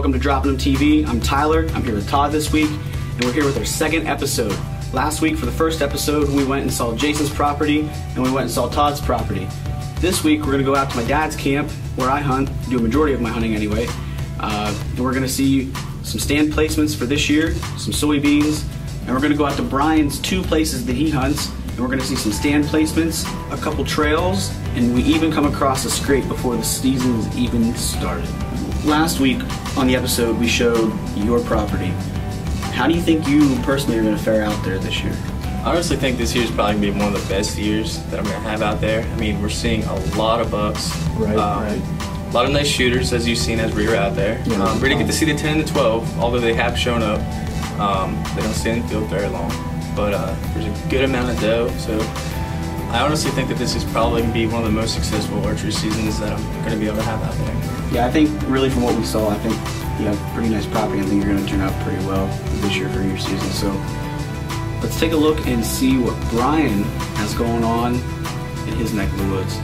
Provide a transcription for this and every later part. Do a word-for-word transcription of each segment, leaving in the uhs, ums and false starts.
Welcome to Droppin' Em T V. I'm Tyler. I'm here with Todd this week, and we're here with our second episode. Last week, for the first episode, we went and saw Jason's property, and we went and saw Todd's property. This week, we're going to go out to my dad's camp, where I hunt, do a majority of my hunting anyway, uh, and we're going to see some stand placements for this year, some soybeans, and we're going to go out to Brian's two places that he hunts, and we're going to see some stand placements, a couple trails, and we even come across a scrape before the season's even started. Last week on the episode, we showed your property. How do you think you personally are going to fare out there this year? I honestly think this year's probably going to be one of the best years that I'm going to have out there. I mean, we're seeing a lot of bucks. Right, um, right. A lot of nice shooters, as you've seen as we were out there. Yeah, um, we didn't get to see the ten and the twelve, although they have shown up. Um, they don't stay in the field very long. But uh, there's a good amount of doe, so I honestly think that this is probably going to be one of the most successful archery seasons that I'm going to be able to have out there. Yeah, I think really from what we saw, I think you have pretty nice property. I think you're going to turn out pretty well this year for your season. So let's take a look and see what Brian has going on in his neck of the woods.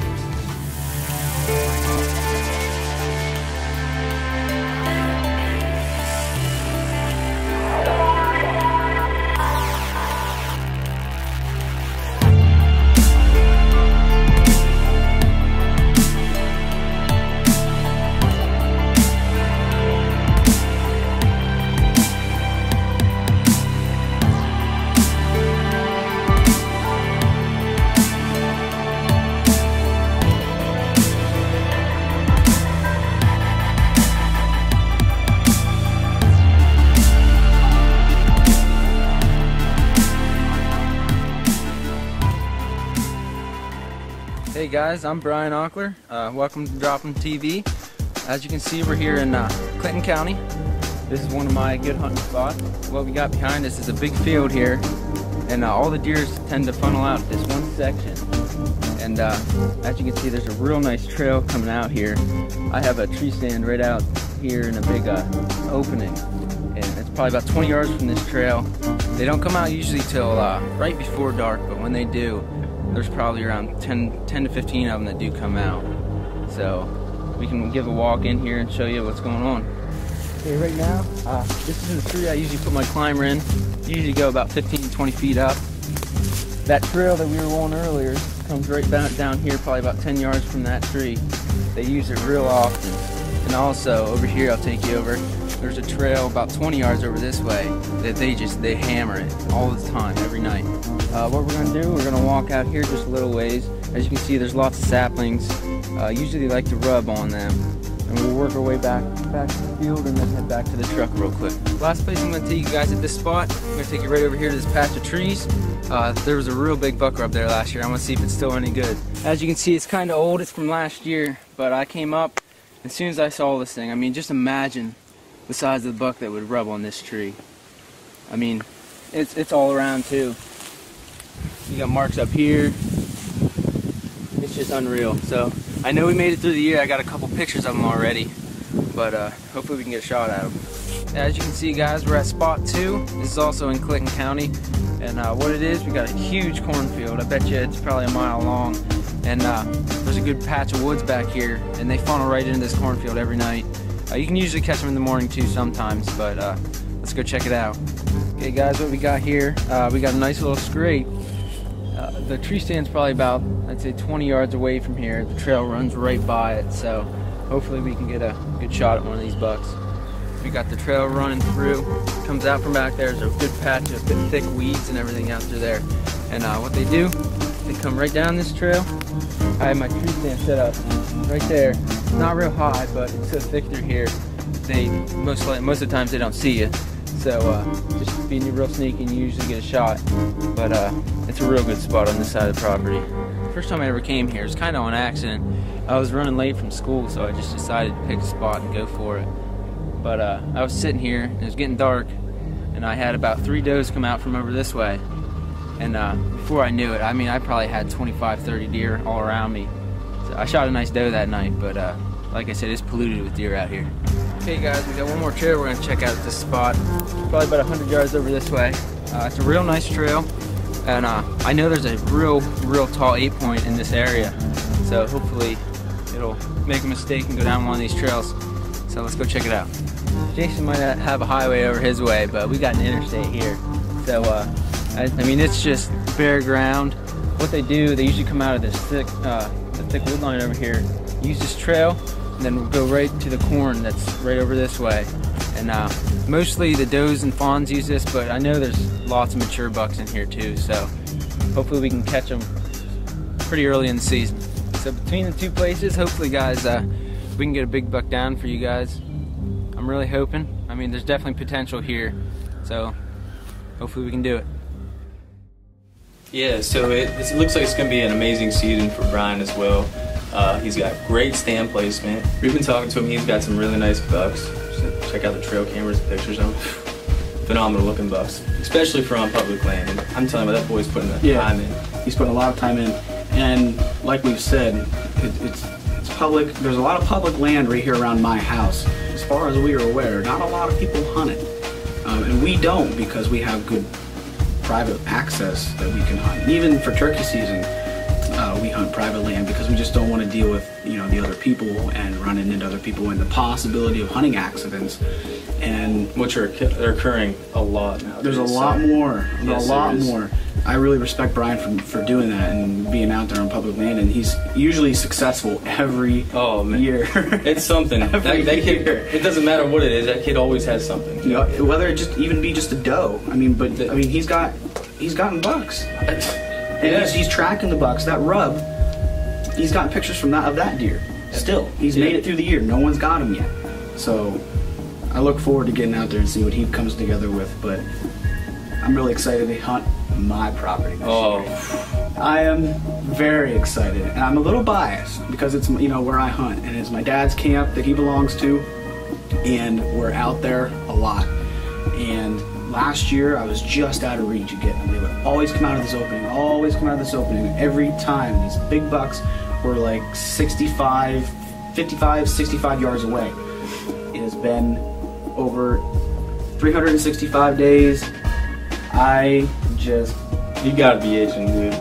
Hey guys, I'm Brian Ockler. Uh, welcome to Droppin' T V. As you can see, we're here in uh, Clinton County. This is one of my good hunting spots. What we got behind us is a big field here, and uh, all the deers tend to funnel out this one section. And uh, as you can see, there's a real nice trail coming out here. I have a tree stand right out here in a big uh, opening, and it's probably about twenty yards from this trail. They don't come out usually till uh, right before dark, but when they do, there's probably around ten to fifteen of them that do come out. So we can give a walk in here and show you what's going on. Okay, right now, uh, this is the tree I usually put my climber in. I usually go about fifteen to twenty feet up. That trail that we were on earlier comes right down, down here, probably about ten yards from that tree. They use it real often. And also, over here, I'll take you over. There's a trail about twenty yards over this way that they just, they hammer it all the time, every night. Uh, what we're going to do, we're going to walk out here just a little ways. As you can see, there's lots of saplings. Uh, usually they like to rub on them. And we'll work our way back, back to the field and then head back to the truck real quick. Last place I'm going to take you guys at this spot, I'm going to take you right over here to this patch of trees. Uh, there was a real big buck rub there last year. I want to see if it's still any good. As you can see, it's kind of old. It's from last year, but I came up. As soon as I saw this thing, I mean, just imagine the size of the buck that would rub on this tree. I mean, it's it's all around too. You got marks up here. It's just unreal. So I know we made it through the year. I got a couple pictures of them already, but uh, hopefully we can get a shot at them. As you can see, guys, we're at spot two. This is also in Clinton County, and uh, what it is, we got a huge cornfield. I bet you it's probably a mile long. And uh, there's a good patch of woods back here, and they funnel right into this cornfield every night. Uh, you can usually catch them in the morning too sometimes, but uh, let's go check it out. Okay guys, what we got here, uh, we got a nice little scrape. Uh, the tree stand's probably about, I'd say twenty yards away from here. The trail runs right by it, so hopefully we can get a good shot at one of these bucks. We got the trail running through, comes out from back there. There's a good patch of thick weeds and everything out through there. And uh, what they do, they come right down this trail. I have my tree stand set up right there. It's not real high, but it's so thick through here. They most like most of the times they don't see you, so uh, just being real sneaky, and you usually get a shot. But uh, it's a real good spot on this side of the property. First time I ever came here, it was kind of on accident. I was running late from school, so I just decided to pick a spot and go for it. But uh, I was sitting here, and it was getting dark, and I had about three does come out from over this way. And uh, before I knew it, I mean, I probably had twenty-five, thirty deer all around me. So I shot a nice doe that night, but uh, like I said, it's polluted with deer out here. Okay guys, we got one more trail we're gonna check out at this spot. Probably about a hundred yards over this way. Uh, it's a real nice trail, and uh, I know there's a real, real tall eight point in this area. So hopefully it'll make a mistake and go down one of these trails. So let's go check it out. Jason might not have a highway over his way, but we got an interstate here. So, uh, I, I mean, it's just bare ground. What they do, they usually come out of this thick, uh, the thick wood line over here, use this trail, and then we'll go right to the corn that's right over this way. And uh, mostly the does and fawns use this, but I know there's lots of mature bucks in here too, so hopefully we can catch them pretty early in the season. So between the two places, hopefully guys, uh, we can get a big buck down for you guys. I'm really hoping. I mean, there's definitely potential here, so hopefully we can do it. Yeah, so it, it looks like it's going to be an amazing season for Brian as well. Uh, he's got great stand placement. We've been talking to him. He's got some really nice bucks. Check out the trail cameras and pictures of them. Phenomenal looking bucks, especially from public land. And I'm telling you, that boy's putting the yeah, time in. He's putting a lot of time in. And like we've said, it, it's, it's public. There's a lot of public land right here around my house. As far as we are aware, not a lot of people hunt it. Um, and we don't, because we have good private access that we can hunt. And even for turkey season, Uh, we hunt private land because we just don't want to deal with, you know, the other people and running into other people and the possibility of hunting accidents, and which are they're occurring a lot now. There's a lot more, a lot more. I really respect Brian for, for doing that and being out there on public land, and he's usually successful every oh, man. year. It's something. that, that kid, it doesn't matter what it is. That kid always has something. You know, whether it just even be just a doe. I mean, but I mean, he's got he's gotten bucks. And yeah. he's, he's tracking the bucks. That rub, he's gotten pictures from that of that deer. Still, he's yeah. made it through the year. No one's got him yet. So I look forward to getting out there and see what he comes together with. But I'm really excited to hunt my property this oh. year. I am very excited, and I'm a little biased because it's, you know, where I hunt, and it's my dad's camp that he belongs to, and we're out there a lot. And last year, I was just out of reach again. They would always come out of this opening, always come out of this opening. Every time, these big bucks were like sixty-five, fifty-five, sixty-five yards away. It has been over three hundred sixty-five days. I just... You gotta be itching, dude.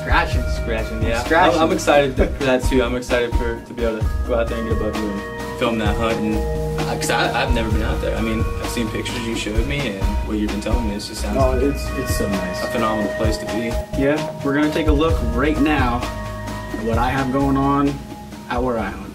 Scratching. Scratching, yeah. Scratching. I'm, I'm excited for that, too. I'm excited for to be able to go out there and get above you and film that hunt. And Because I've never been out there. I mean, I've seen pictures you showed me, and what you've been telling me, it just sounds oh, it's, it's so nice. A phenomenal place to be. Yeah, we're going to take a look right now at what I have going on at where I hunt.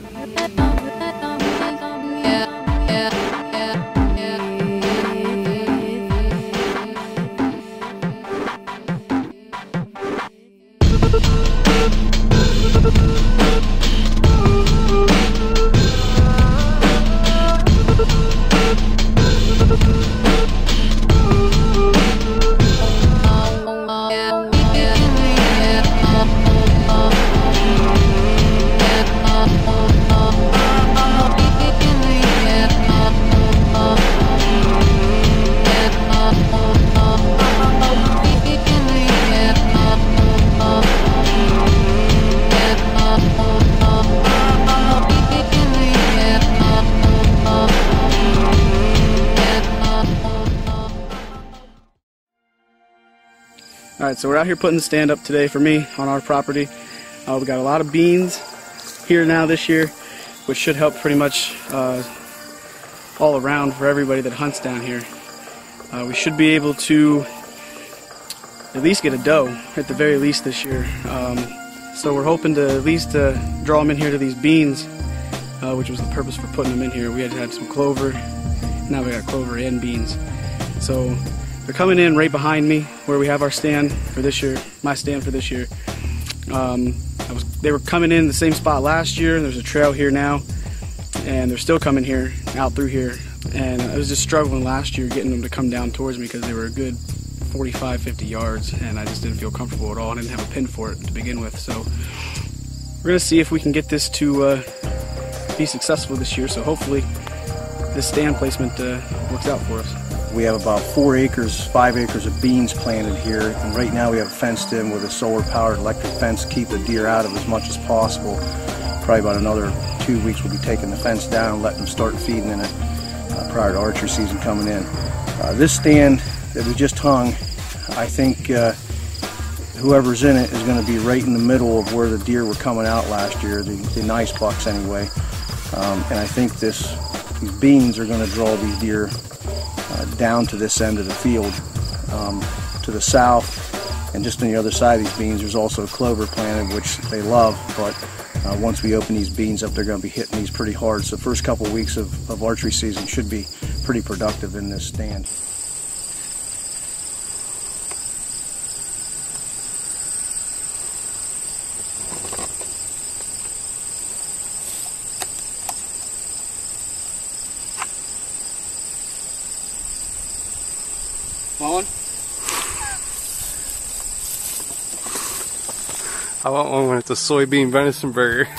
Alright, so we're out here putting the stand up today for me on our property. Uh, we got a lot of beans here now this year, which should help pretty much uh, all around for everybody that hunts down here. Uh, we should be able to at least get a doe at the very least this year. Um, so we're hoping to at least uh, draw them in here to these beans, uh, which was the purpose for putting them in here. We had to have some clover. Now we got clover and beans. So they're coming in right behind me where we have our stand for this year, my stand for this year. Um, I was, they were coming in the same spot last year. There's a trail here now, and they're still coming here, out through here. And I was just struggling last year getting them to come down towards me because they were a good forty-five, fifty yards, and I just didn't feel comfortable at all. I didn't have a pin for it to begin with. So we're going to see if we can get this to uh, be successful this year. So hopefully this stand placement uh, works out for us. We have about four acres, five acres of beans planted here, and right now we have fenced in with a solar-powered electric fence to keep the deer out of as much as possible. Probably about another two weeks we'll be taking the fence down and letting them start feeding in it uh, prior to archery season coming in. Uh, this stand that we just hung, I think uh, whoever's in it is going to be right in the middle of where the deer were coming out last year, the, the nice bucks anyway, um, and I think this These beams are going to draw these deer uh, down to this end of the field. Um, to the south and just on the other side of these beans, there's also clover planted, which they love, but uh, once we open these beans up, they're going to be hitting these pretty hard. So the first couple of weeks of, of archery season should be pretty productive in this stand. Falling? I want one when it's a soybean venison burger.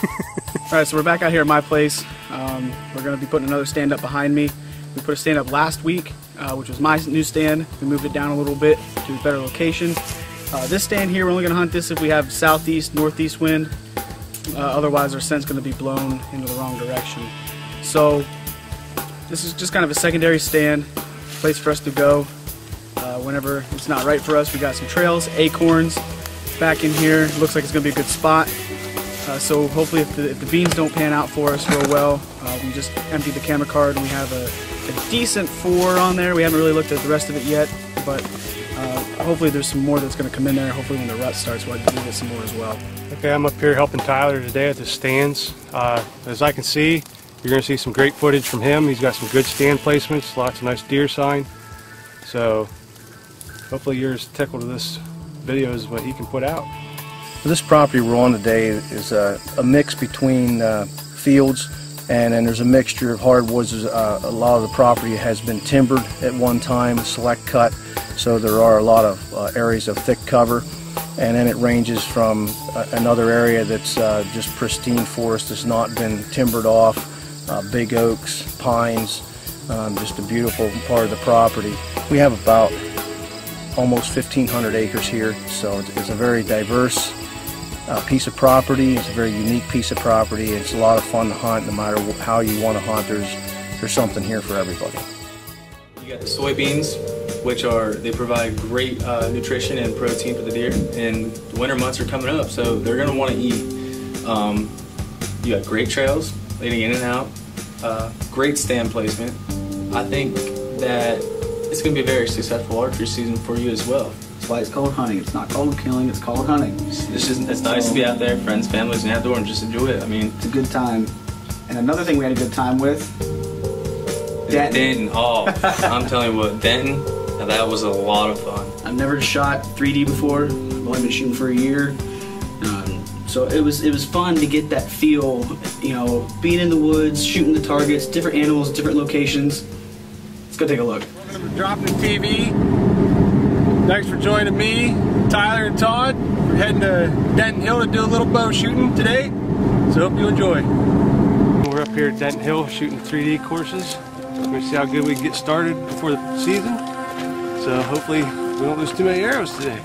Alright, so we're back out here at my place. Um, we're going to be putting another stand up behind me. We put a stand up last week, uh, which was my new stand. We moved it down a little bit to a better location. Uh, this stand here, we're only going to hunt this if we have southeast, northeast wind. Uh, otherwise, our scent's going to be blown into the wrong direction. So, this is just kind of a secondary stand, place for us to go. Uh, whenever it's not right for us, we got some trails, acorns back in here. Looks like it's going to be a good spot. Uh, so hopefully if the, if the beans don't pan out for us real well, uh, we just emptied the camera card and we have a, a decent four on there. We haven't really looked at the rest of it yet, but uh, hopefully there's some more that's going to come in there. Hopefully when the rut starts, we'll get some more as well. Okay, I'm up here helping Tyler today at the stands. Uh, as I can see, you're going to see some great footage from him. He's got some good stand placements, lots of nice deer sign. So hopefully you're as tickled to this video as what he can put out. This property we're on today is a, a mix between uh, fields, and then there's a mixture of hardwoods. Uh, a lot of the property has been timbered at one time, select cut, so there are a lot of uh, areas of thick cover, and then it ranges from uh, another area that's uh, just pristine forest that's not been timbered off, uh, big oaks, pines, um, just a beautiful part of the property. We have about almost fifteen hundred acres here, so it's a very diverse uh, piece of property. It's a very unique piece of property. It's a lot of fun to hunt. No matter how you want to hunt, there's there's something here for everybody. You got the soybeans, which are they provide great uh, nutrition and protein for the deer, and the winter months are coming up, so they're going to want to eat. Um, you got great trails leading in and out, uh, great stand placement. I think that it's going to be a very successful archery season for you as well. That's why it's called hunting. It's not called killing, it's called hunting. It's, it's just it's nice to be out there, friends, families, and outdoor, and just enjoy it. I mean, it's a good time. And another thing we had a good time with, Denton. Denton, oh, I'm telling you what, Denton, that was a lot of fun. I've never shot three D before. I've only been shooting for a year. Um, so it was it was fun to get that feel, you know, being in the woods, shooting the targets, different animals, different locations. Let's go take a look. Droppin' Em T V. Thanks for joining me, Tyler and Todd. We're heading to Denton Hill to do a little bow shooting today, so hope you enjoy. We're up here at Denton Hill shooting three D courses. We're going to see how good we get started before the season, so hopefully we don't lose too many arrows today.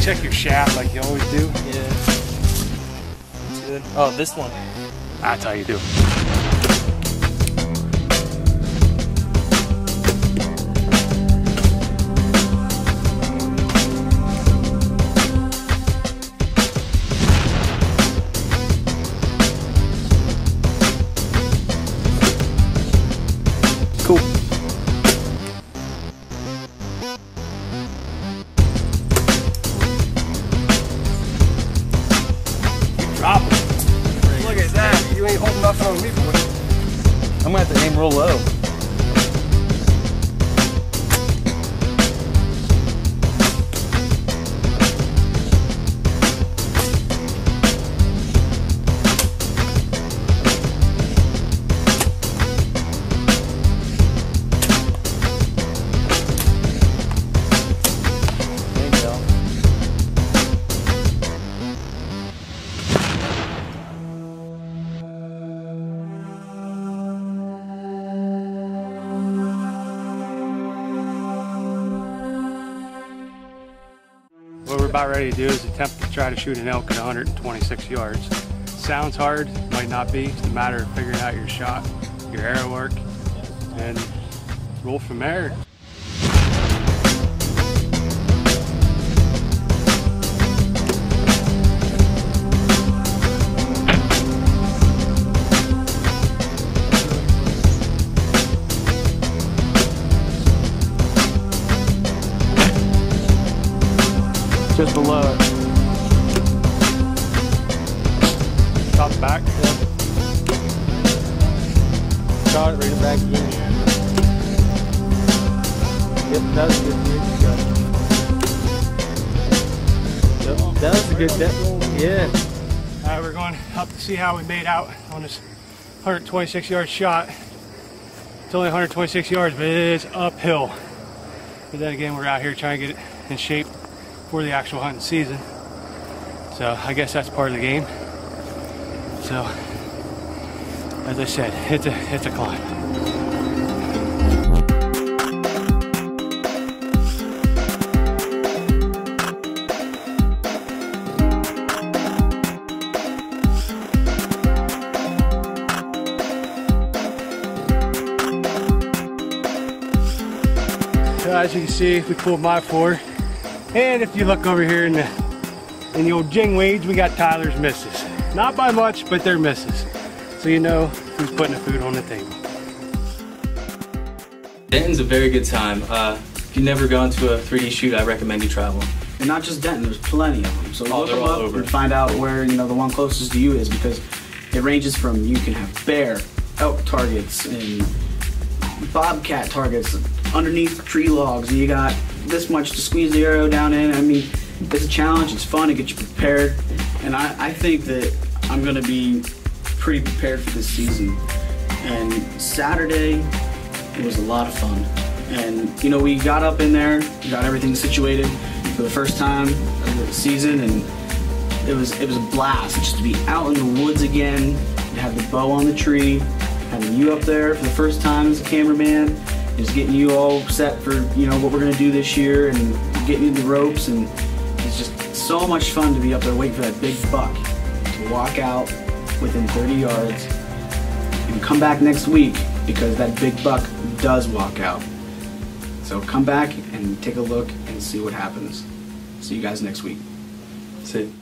Check your shaft like you always do. Yeah. Good. Oh, this one. That's how you do. I'm gonna have to aim real low. about ready to do is attempt to try to shoot an elk at one hundred twenty-six yards. Sounds hard, might not be. It's a matter of figuring out your shot, your arrow work, and roll from there. Just below it. Shot back. Yep. Shot it, read it back again. Yep, that was a good depth shot. Yep, that was a good depth. Yeah. Alright, we're going up to see how we made out on this one hundred twenty-six yard shot. It's only one hundred twenty-six yards, but it is uphill. But then again, we're out here trying to get it in shape for the actual hunting season, so I guess that's part of the game. So as I said, it's a it's a climb. So as you can see, we pulled my four. And if you look over here in the, in the old jingweeds, we got Tyler's misses. Not by much, but they're misses. So you know who's putting the food on the table. Denton's a very good time. Uh, if you've never gone to a three D shoot, I recommend you travel. And not just Denton, there's plenty of them. So oh, look them up over. and find out where you know the one closest to you is, because it ranges from, you can have bear, elk targets, and bobcat targets underneath tree logs, and you got this much to squeeze the arrow down in. I mean, it's a challenge, it's fun, it gets you prepared, and I, I think that I'm gonna be pretty prepared for this season. And Saturday, it was a lot of fun. And you know, we got up in there, we got everything situated for the first time of the season, and it was, it was a blast just to be out in the woods again, to have the bow on the tree, having you up there for the first time as a cameraman, just getting you all set for, you know, what we're going to do this year, and getting you the ropes, and it's just so much fun to be up there waiting for that big buck to walk out within thirty yards and come back next week, because that big buck does walk out. So come back and take a look and see what happens. See you guys next week. See you.